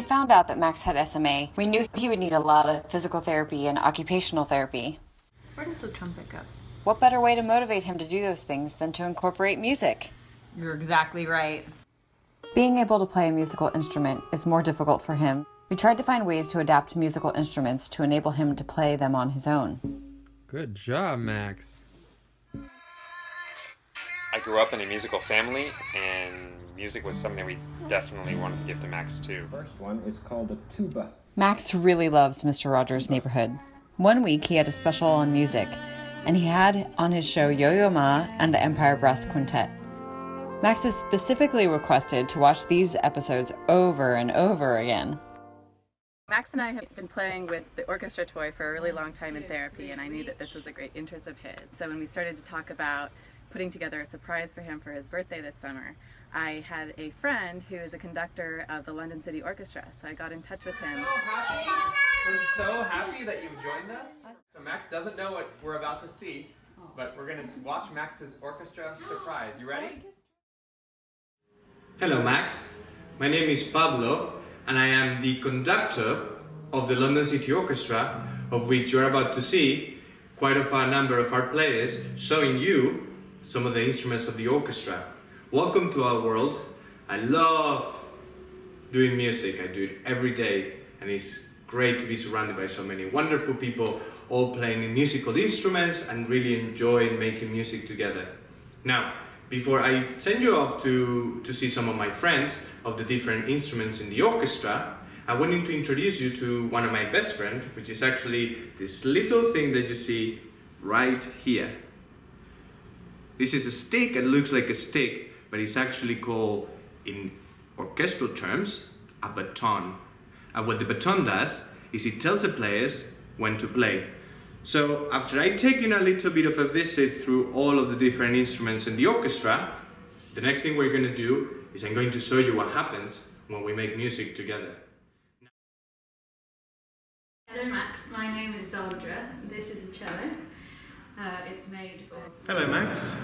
we found out that Max had SMA, we knew he would need a lot of physical therapy and occupational therapy. Where does the trumpet go? What better way to motivate him to do those things than to incorporate music? You're exactly right. Being able to play a musical instrument is more difficult for him. We tried to find ways to adapt musical instruments to enable him to play them on his own. Good job, Max. I grew up in a musical family, and music was something we definitely wanted to give to Max, too. First one is called a tuba. Max really loves Mr. Rogers' Neighborhood. One week, he had a special on music, and he had on his show Yo-Yo Ma and the Empire Brass Quintet. Max is specifically requested to watch these episodes over and over again. Max and I have been playing with the orchestra toy for a really long time in therapy, and I knew that this was a great interest of his. So when we started to talk about putting together a surprise for him for his birthday this summer, I had a friend who is a conductor of the London City Orchestra, so I got in touch with him. We're so happy that you've joined us. So Max doesn't know what we're about to see, but we're going to watch Max's orchestra surprise. You ready? Hello, Max. My name is Pablo, and I am the conductor of the London City Orchestra, of which you're about to see quite a fair number of our players showing you some of the instruments of the orchestra. Welcome to our world. I love doing music. I do it every day, and it's great to be surrounded by so many wonderful people all playing musical instruments and really enjoying making music together. Now, before I send you off to see some of my friends of the different instruments in the orchestra, I wanted to introduce you to one of my best friends, which is actually this little thing that you see right here. This is a stick, it looks like a stick, but it's actually called, in orchestral terms, a baton. And what the baton does is it tells the players when to play. So after I take you a little bit of a visit through all of the different instruments in the orchestra, the next thing we're going to do is I'm going to show you what happens when we make music together. Hello Max, my name is Aldra, this is a cello. It's made of... Hello Max,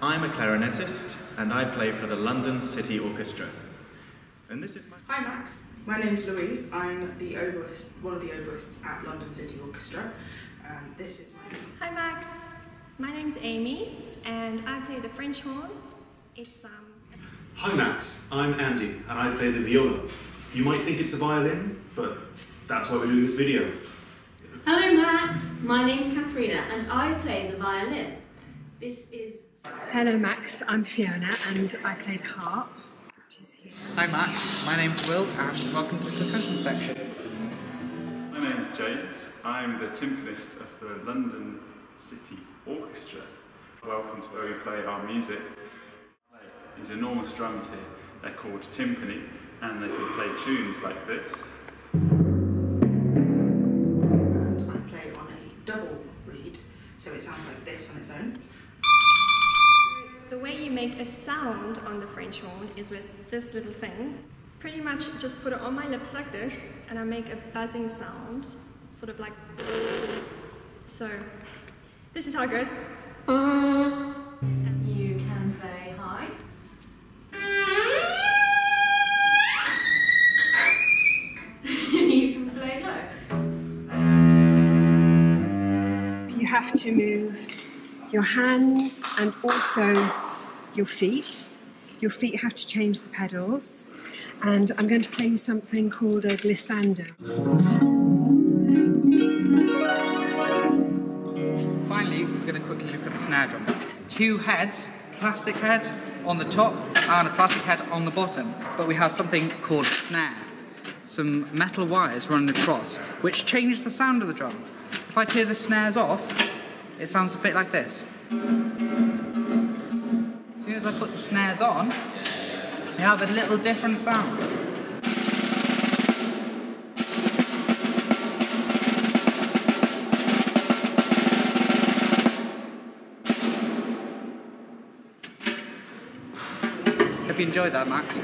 I'm a clarinetist and I play for the London City Orchestra. And this is my... Hi Max, my name's Louise, I'm the oboist, one of the oboists at London City Orchestra. This is my... Hi Max, my name's Amy and I play the French horn. Hi Max, I'm Andy and I play the viola. You might think it's a violin, but that's why we're doing this video. Hello Max, my name's Katharina and I play the violin. This is... Hello Max, I'm Fiona and I play the harp. Hi Max, my name's Will and welcome to the percussion section. My name's James, I'm the timpanist of the London City Orchestra. Welcome to where we play our music. These enormous drums here, they're called timpani and they can play tunes like this. And I play on a double reed, so it sounds like this on its own. The way you make a sound on the French horn is with this little thing. Pretty much just put it on my lips like this and I make a buzzing sound, sort of like... So, this is how it goes. And you can play high. And you can play low. You have to move your hands and also your feet. Your feet have to change the pedals. And I'm going to play you something called a glissando. Finally, we're going to quickly look at the snare drum. Two heads, plastic head on the top and a plastic head on the bottom. But we have something called a snare. Some metal wires running across, which change the sound of the drum. If I tear the snares off, it sounds a bit like this. As soon as I put the snares on, they have a little different sound. Hope you enjoyed that, Max.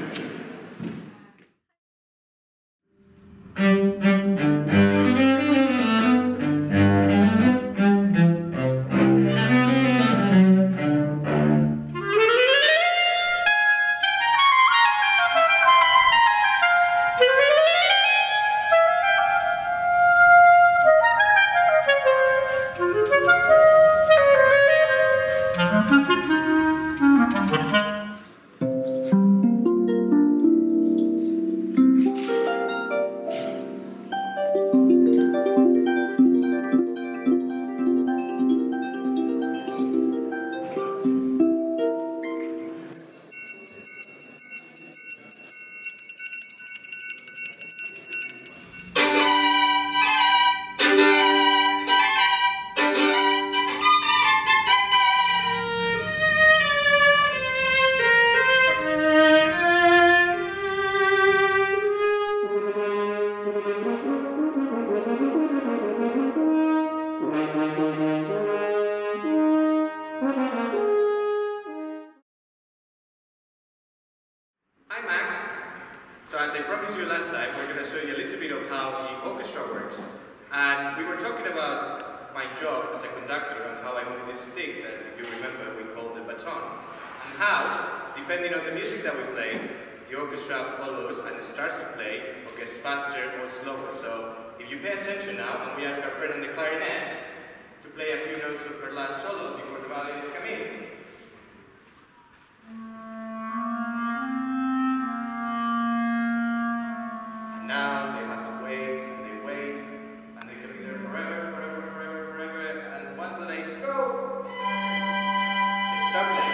as I promised you last time, we're going to show you a little bit of how the orchestra works. And we were talking about my job as a conductor and how I move this stick that, if you remember, we call the baton. And how, depending on the music that we play, the orchestra follows and starts to play or gets faster or slower. So if you pay attention now, and we ask our friend on the clarinet to play a few notes of her last solo before the violins come in. Now they have to wait, and they can be there forever, and once they go, they stop playing.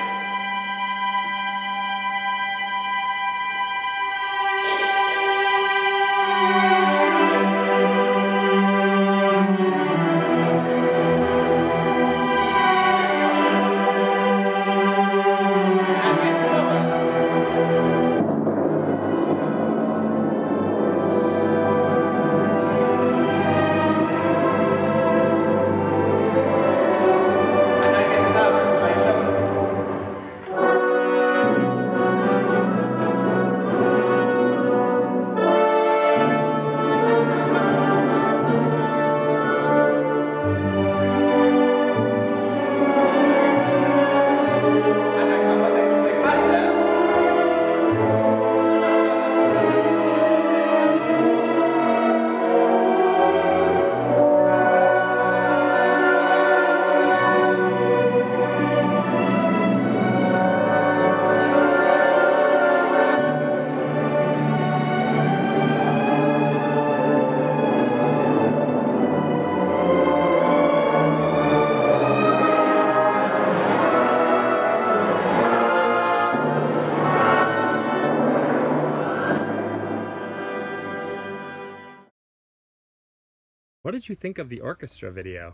What did you think of the orchestra video?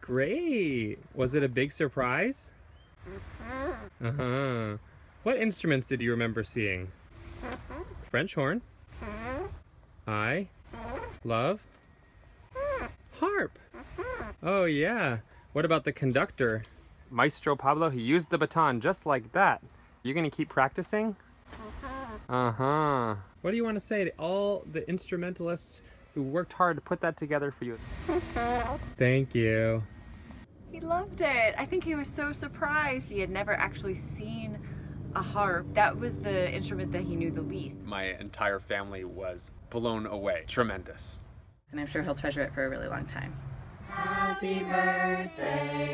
Great! Was it a big surprise? Uh-huh. What instruments did you remember seeing? French horn. I love harp. Oh yeah. What about the conductor? Maestro Pablo, he used the baton just like that. You're gonna keep practicing? Uh-huh. What do you want to say to all the instrumentalists who worked hard to put that together for you? Thank you. He loved it. I think he was so surprised. He had never actually seen a harp. That was the instrument that he knew the least. My entire family was blown away. Tremendous. And I'm sure he'll treasure it for a really long time. Happy birthday